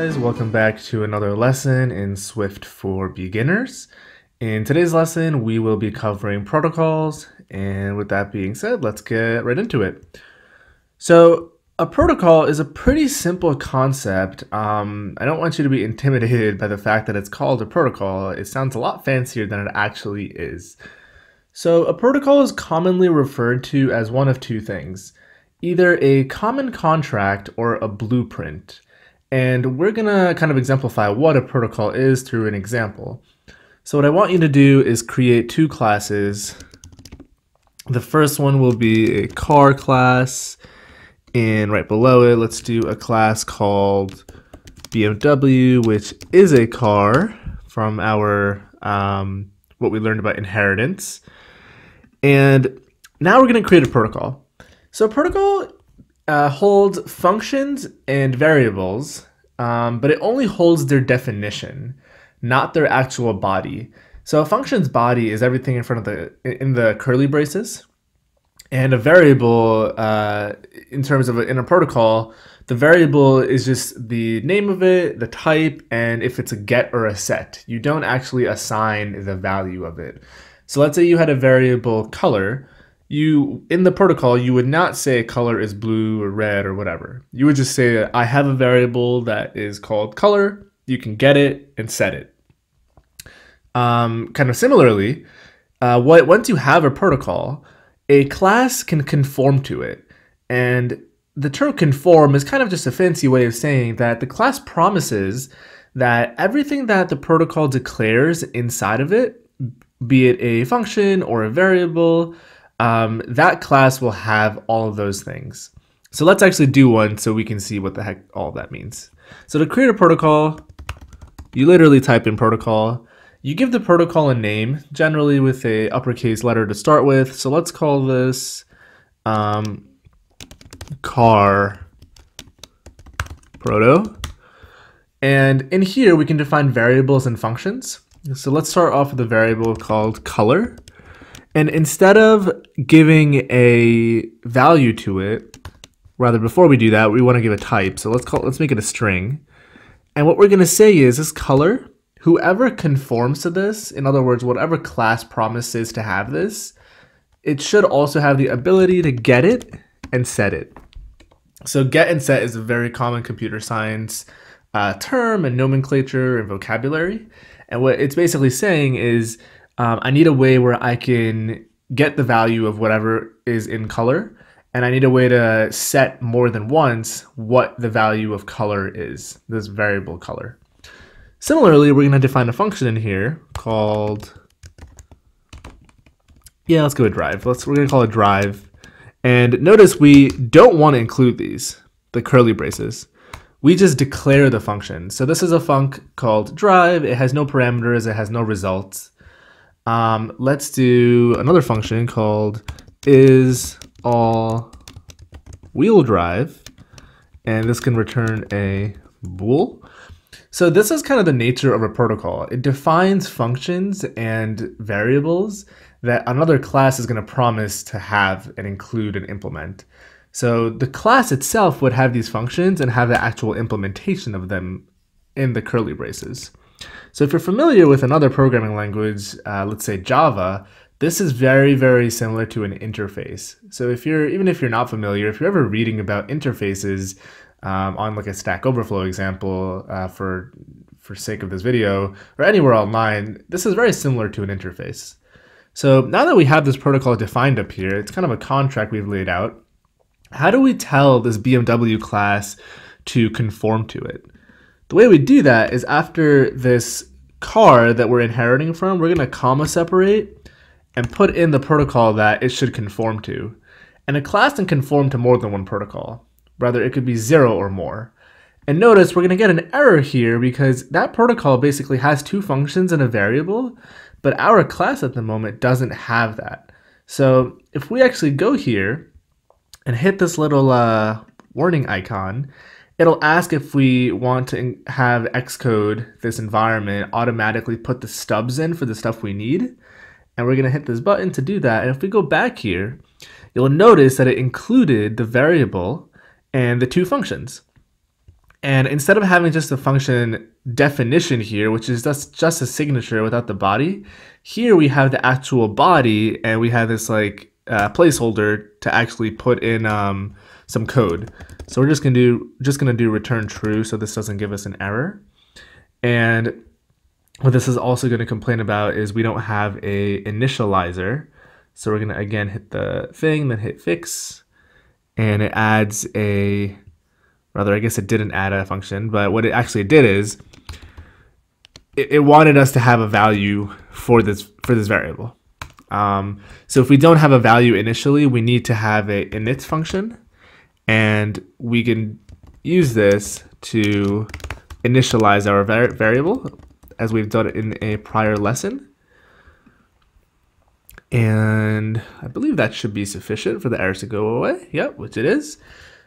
guys, welcome back to another lesson in Swift for beginners. In today's lesson, we will be covering protocols, and with that being said, let's get right into it. So a protocol is a pretty simple concept. I don't want you to be intimidated by the fact that it's called a protocol. It sounds a lot fancier than it actually is. So a protocol is commonly referred to as one of two things, either a common contract or a blueprint. And we're gonna kind of exemplify what a protocol is through an example. So what I want you to do is create two classes. The first one will be a car class, and right below it, let's do a class called BMW, which is a car from our, what we learned about inheritance. And now we're gonna create a protocol. So a protocol holds functions and variables, but it only holds their definition, not their actual body. So a function's body is everything in the curly braces, and a variable, in a protocol, the variable is just the name of it, the type, and if it's a get or a set. You don't actually assign the value of it. So let's say you had a variable color. In the protocol, you would not say color is blue or red or whatever. You would just say, I have a variable that is called color. You can get it and set it. Kind of similarly, once you have a protocol, a class can conform to it. And the term conform is kind of just a fancy way of saying that the class promises that everything that the protocol declares inside of it, be it a function or a variable, that class will have all of those things. So let's actually do one so we can see what the heck all that means. So to create a protocol, you literally type in protocol. You give the protocol a name, generally with a uppercase letter to start with. So let's call this CarProto. And in here, we can define variables and functions. So let's start off with a variable called color. And instead of giving a value to it, rather before we do that, we want to give a type. So let's make it a string. And what we're going to say is this color, whoever conforms to this, in other words, whatever class promises to have this, it should also have the ability to get it and set it. So get and set is a very common computer science term and nomenclature and vocabulary. And what it's basically saying is, I need a way where I can get the value of whatever is in color, and I need a way to set more than once what the value of color is, this variable color. Similarly, we're going to define a function in here called, let's go with drive. We're going to call it drive. And notice we don't want to include these, the curly braces. We just declare the function. So this is a func called drive. It has no parameters. It has no results. Let's do another function called isAllWheelDrive, and this can return a bool. So this is kind of the nature of a protocol. It defines functions and variables that another class is going to promise to have and include and implement. So the class itself would have these functions and have the actual implementation of them in the curly braces. So if you're familiar with another programming language, let's say Java, this is very, very similar to an interface. So even if you're not familiar, if you're ever reading about interfaces on like a Stack Overflow example for sake of this video or anywhere online, this is very similar to an interface. So now that we have this protocol defined up here, it's kind of a contract we've laid out. How do we tell this BMW class to conform to it? The way we do that is after this car that we're inheriting from, we're going to comma separate and put in the protocol that it should conform to. And a class can conform to more than one protocol. Rather, it could be zero or more. And notice we're going to get an error here because that protocol basically has two functions and a variable, but our class at the moment doesn't have that. So if we actually go here and hit this little warning icon, it'll ask if we want to have Xcode, this environment, automatically put the stubs in for the stuff we need. And we're going to hit this button to do that. And if we go back here, you'll notice that it included the variable and the two functions. And instead of having just a function definition here, which is just a signature without the body, here we have the actual body, and we have this like placeholder to actually put in some code. So we're just gonna do return true, so this doesn't give us an error. And what this is also going to complain about is we don't have a initializer. So we're going to again hit the thing, then hit fix, and it adds a, rather I guess it didn't add a function, but what it actually did is it wanted us to have a value for this variable. So if we don't have a value initially, we need to have a init function, and we can use this to initialize our variable, as we've done in a prior lesson. And I believe that should be sufficient for the errors to go away. Yep, which it is.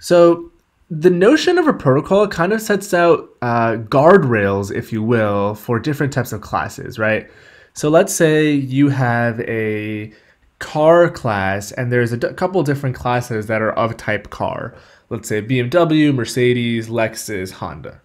So the notion of a protocol kind of sets out guardrails, if you will, for different types of classes, right? So let's say you have a car class, and there's a couple different classes that are of type car. Let's say BMW, Mercedes, Lexus, Honda.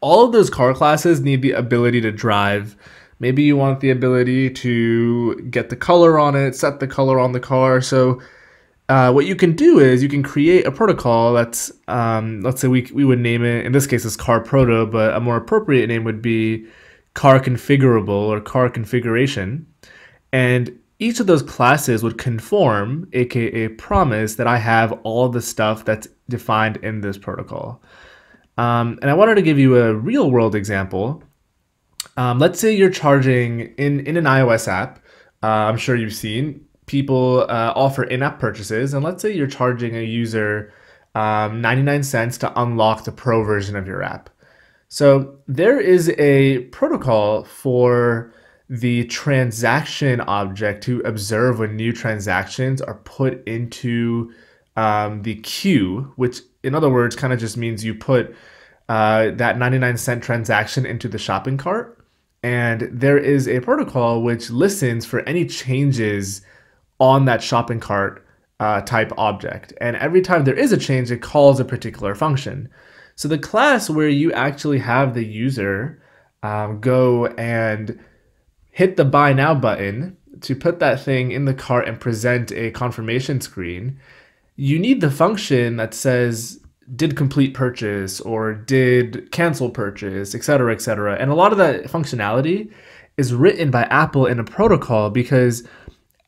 All of those car classes need the ability to drive. Maybe you want the ability to get the color on it, set the color on the car. So what you can do is you can create a protocol that's, let's say we would name it, in this case it's CarProto, but a more appropriate name would be car configurable or car configuration. And each of those classes would conform, aka promise, that I have all the stuff that's defined in this protocol. And I wanted to give you a real world example. Let's say you're charging in an iOS app. I'm sure you've seen people offer in-app purchases. And let's say you're charging a user 99 cents to unlock the pro version of your app. So there is a protocol for the transaction object to observe when new transactions are put into the queue, which in other words kind of just means you put that 99 cent transaction into the shopping cart. And there is a protocol which listens for any changes on that shopping cart type object. And every time there is a change, it calls a particular function. So the class where you actually have the user go and hit the buy now button to put that thing in the cart and present a confirmation screen, you need the function that says did complete purchase or did cancel purchase, et cetera, et cetera. And a lot of that functionality is written by Apple in a protocol, because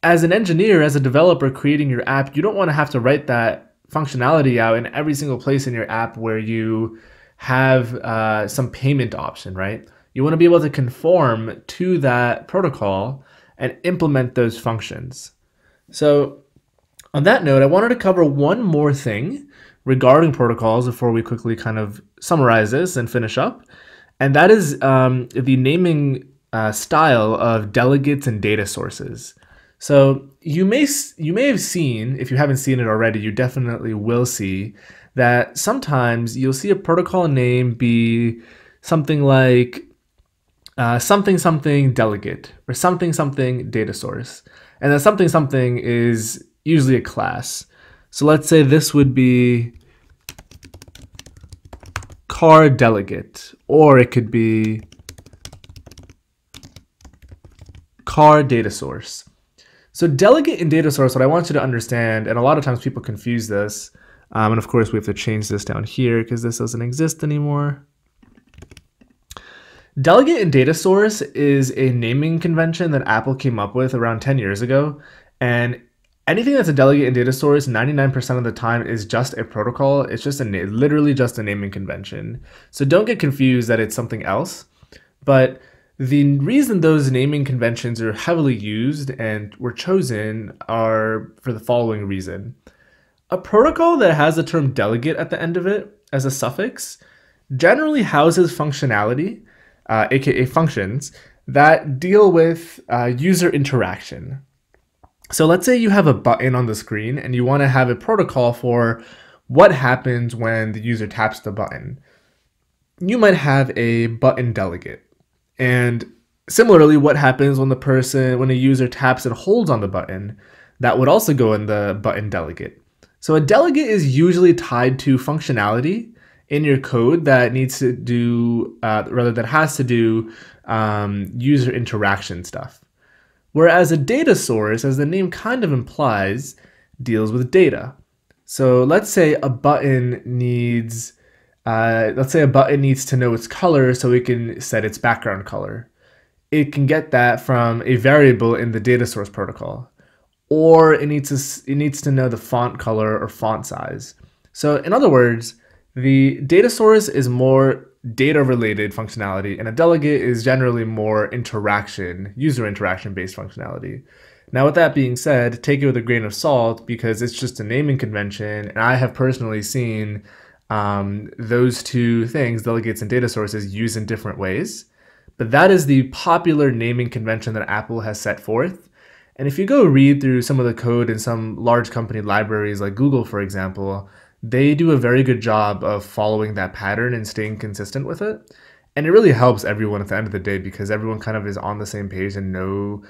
as an engineer, as a developer creating your app, you don't want to have to write that functionality out in every single place in your app where you have some payment option, right? You want to be able to conform to that protocol and implement those functions. So on that note, I wanted to cover one more thing regarding protocols before we quickly kind of summarize this and finish up. And that is the naming style of delegates and data sources. So you may have seen, if you haven't seen it already, you definitely will see that sometimes you'll see a protocol name be something like something something delegate or something something data source. And that something something is usually a class. So let's say this would be car delegate, or it could be car data source. So delegate and data source, what I want you to understand, and a lot of times people confuse this, and of course we have to change this down here because this doesn't exist anymore. Delegate and data source is a naming convention that Apple came up with around 10 years ago, and anything that's a delegate and data source, 99% of the time is just a protocol. It's just literally just a naming convention. So don't get confused that it's something else. But the reason those naming conventions are heavily used and were chosen are for the following reason. A protocol that has the term delegate at the end of it as a suffix generally houses functionality, aka functions, that deal with user interaction. So let's say you have a button on the screen and you want to have a protocol for what happens when the user taps the button. You might have a button delegate. And similarly, what happens when a user taps and holds on the button, that would also go in the button delegate. So a delegate is usually tied to functionality in your code that needs to do, that has to do user interaction stuff. Whereas a data source, as the name kind of implies, deals with data. So let's say a button needs, to know its color so it can set its background color. It can get that from a variable in the data source protocol, or it needs to know the font color or font size. So in other words, the data source is more data-related functionality, and a delegate is generally more interaction, user interaction-based functionality. Now, with that being said, take it with a grain of salt because it's just a naming convention, and I have personally seen those two things, delegates and data sources, used in different ways. But that is the popular naming convention that Apple has set forth. And if you go read through some of the code in some large company libraries like Google, for example, they do a very good job of following that pattern and staying consistent with it. And it really helps everyone at the end of the day because everyone kind of is on the same page and know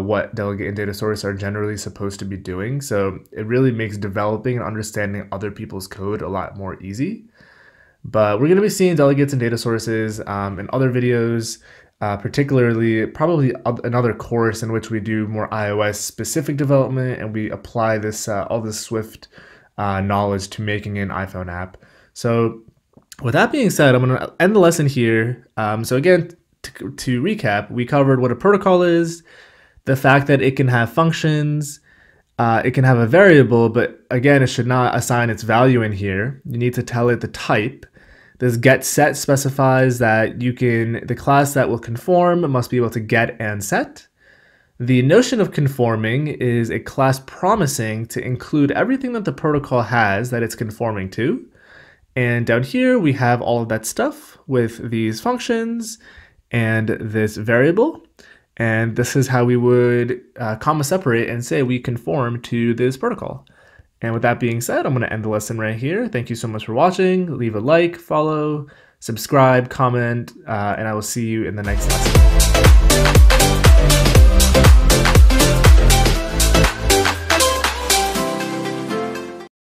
what delegate and data source are generally supposed to be doing. So it really makes developing and understanding other people's code a lot more easy. But we're going to be seeing delegates and data sources in other videos, particularly probably another course in which we do more iOS specific development and we apply this all this Swift knowledge to making an iPhone app. So with that being said, I'm going to end the lesson here. So again, to recap, we covered what a protocol is, the fact that it can have functions. It can have a variable, but again, it should not assign its value in here. You need to tell it the type. This get set specifies that the class that will conform must be able to get and set. The notion of conforming is a class promising to include everything that the protocol has that it's conforming to. And down here, we have all of that stuff with these functions and this variable. And this is how we would comma separate and say we conform to this protocol. And with that being said, I'm going to end the lesson right here. Thank you so much for watching. Leave a like, follow, subscribe, comment, and I will see you in the next lesson.